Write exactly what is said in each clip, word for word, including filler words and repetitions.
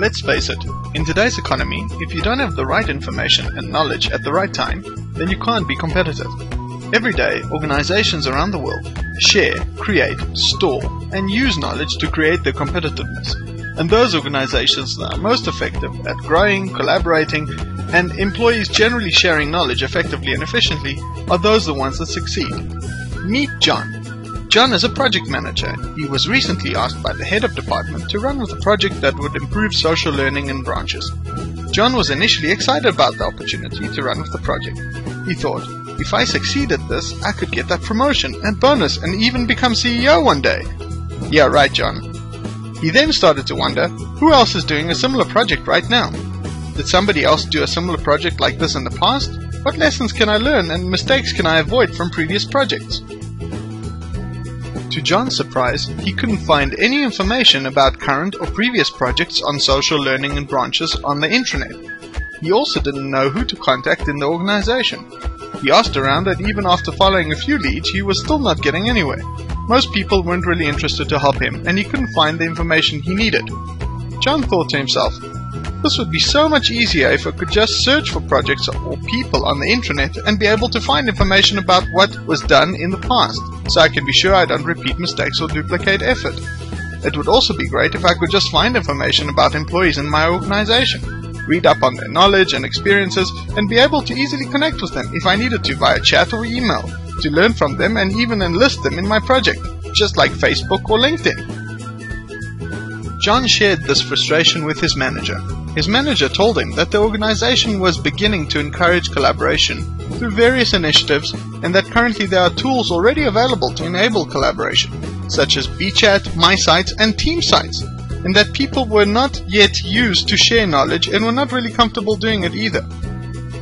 Let's face it, in today's economy, if you don't have the right information and knowledge at the right time, then you can't be competitive. Every day, organizations around the world share, create, store, and use knowledge to create their competitiveness. And those organizations that are most effective at growing, collaborating, and employees generally sharing knowledge effectively and efficiently are those the ones that succeed. Meet John. John is a project manager. He was recently asked by the head of department to run with a project that would improve social learning in branches. John was initially excited about the opportunity to run with the project. He thought, if I succeed at this, I could get that promotion and bonus and even become C E O one day. Yeah, right, John. He then started to wonder, who else is doing a similar project right now? Did somebody else do a similar project like this in the past? What lessons can I learn and mistakes can I avoid from previous projects? To John's surprise, he couldn't find any information about current or previous projects on social learning and branches on the intranet. He also didn't know who to contact in the organization. He asked around and even after following a few leads, he was still not getting anywhere. Most people weren't really interested to help him, and he couldn't find the information he needed. John thought to himself, this would be so much easier if I could just search for projects or people on the intranet and be able to find information about what was done in the past, so I can be sure I don't repeat mistakes or duplicate effort. It would also be great if I could just find information about employees in my organization, read up on their knowledge and experiences, and be able to easily connect with them if I needed to via chat or email, to learn from them and even enlist them in my project, just like Facebook or LinkedIn. John shared this frustration with his manager. His manager told him that the organization was beginning to encourage collaboration through various initiatives and that currently there are tools already available to enable collaboration, such as BeChat, MySites and TeamSites, and that people were not yet used to share knowledge and were not really comfortable doing it either.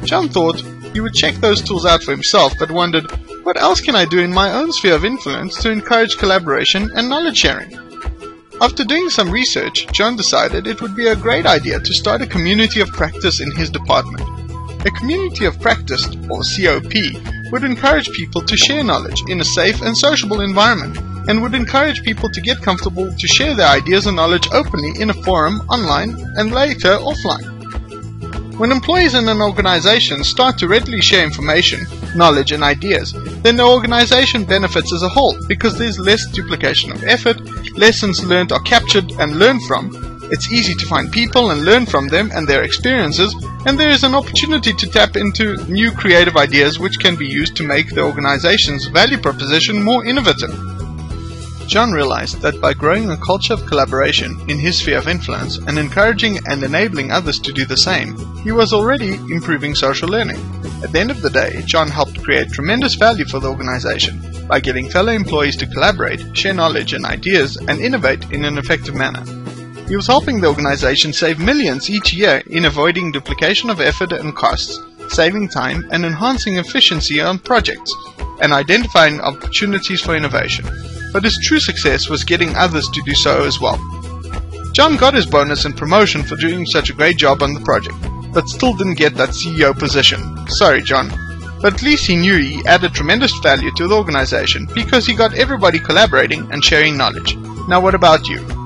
John thought he would check those tools out for himself but wondered, what else can I do in my own sphere of influence to encourage collaboration and knowledge sharing? After doing some research, John decided it would be a great idea to start a community of practice in his department. A community of practice, or C O P, would encourage people to share knowledge in a safe and sociable environment, and would encourage people to get comfortable to share their ideas and knowledge openly in a forum, online, and later offline. When employees in an organization start to readily share information, knowledge and ideas, then the organization benefits as a whole because there's less duplication of effort, lessons learned are captured and learned from, it's easy to find people and learn from them and their experiences, and there is an opportunity to tap into new creative ideas which can be used to make the organization's value proposition more innovative. John realized that by growing a culture of collaboration in his sphere of influence and encouraging and enabling others to do the same, he was already improving social learning. At the end of the day, John helped create tremendous value for the organization by getting fellow employees to collaborate, share knowledge and ideas, and innovate in an effective manner. He was helping the organization save millions each year in avoiding duplication of effort and costs, saving time and enhancing efficiency on projects, and identifying opportunities for innovation. But his true success was getting others to do so as well. John got his bonus and promotion for doing such a great job on the project, but still didn't get that C E O position. Sorry, John. But at least he knew he added tremendous value to the organization because he got everybody collaborating and sharing knowledge. Now what about you?